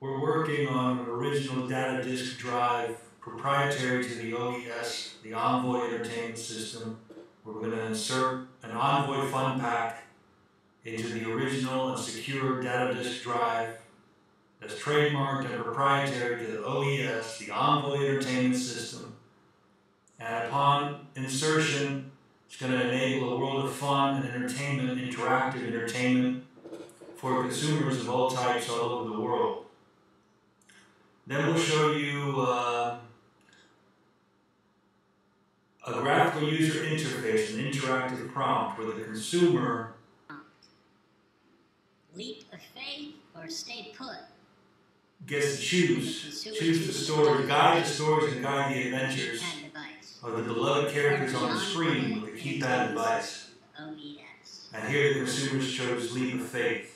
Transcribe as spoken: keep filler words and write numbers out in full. We're working on an original data disk drive proprietary to the O E S, the Onvoi Entertainment System. We're going to insert an Onvoi FunPak into the original and secure data disk drive that's trademarked and proprietary to the O E S, the Onvoi Entertainment System. And upon insertion, it's going to enable a world of fun and entertainment, interactive entertainment for consumers of all types all over the world. Then we'll show you uh, a graphical user interface, an interactive prompt where the consumer leap of faith or stay put gets to choose, choose the story, guide the stories and guide the adventures of the beloved characters on the screen with the keypad device. And here the consumers chose leap of faith.